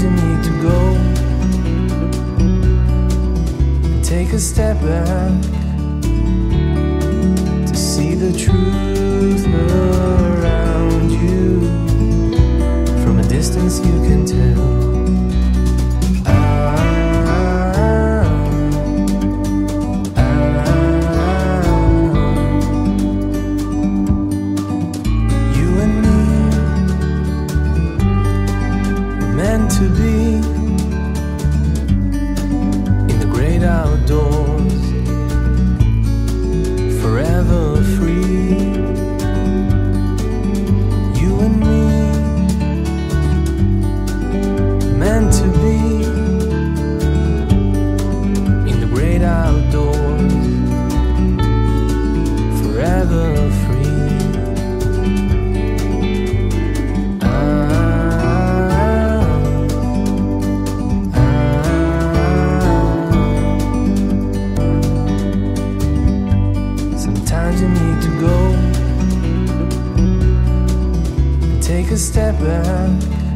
You need to go and take a step back to see the truth around you. From a distance you can tell. To be in the great outdoors, forever free. You and me, meant to be in the great outdoors, forever free. You need to go and take a step back.